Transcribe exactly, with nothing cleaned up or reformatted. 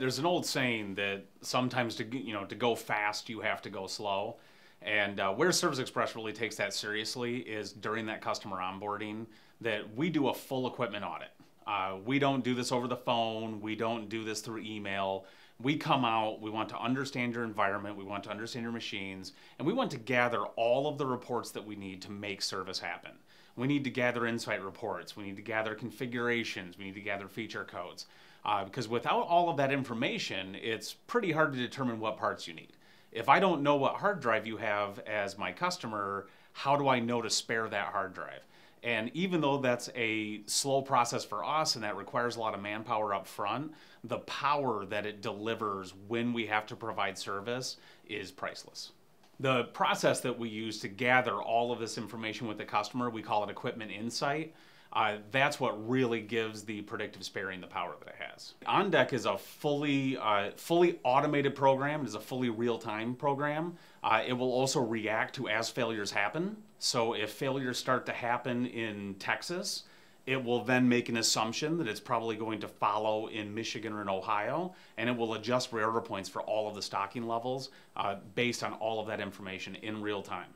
There's an old saying that sometimes to you know to go fast you have to go slow, and uh, where Service Express really takes that seriously is during that customer onboarding, that we do a full equipment audit. Uh, we don't do this over the phone. We don't do this through email. We come out, we want to understand your environment, we want to understand your machines, and we want to gather all of the reports that we need to make service happen. We need to gather insight reports, we need to gather configurations, we need to gather feature codes. Uh, because without all of that information, it's pretty hard to determine what parts you need. If I don't know what hard drive you have as my customer, how do I know to spare that hard drive? And even though that's a slow process for us and that requires a lot of manpower up front, the power that it delivers when we have to provide service is priceless. The process that we use to gather all of this information with the customer, we call it equipment insight. Uh, that's what really gives the predictive sparing the power that it has. OnDeck is a fully, uh, fully automated program. It is a fully real-time program. Uh, it will also react to as failures happen. So if failures start to happen in Texas, it will then make an assumption that it's probably going to follow in Michigan or in Ohio, and it will adjust reorder points for all of the stocking levels uh, based on all of that information in real time.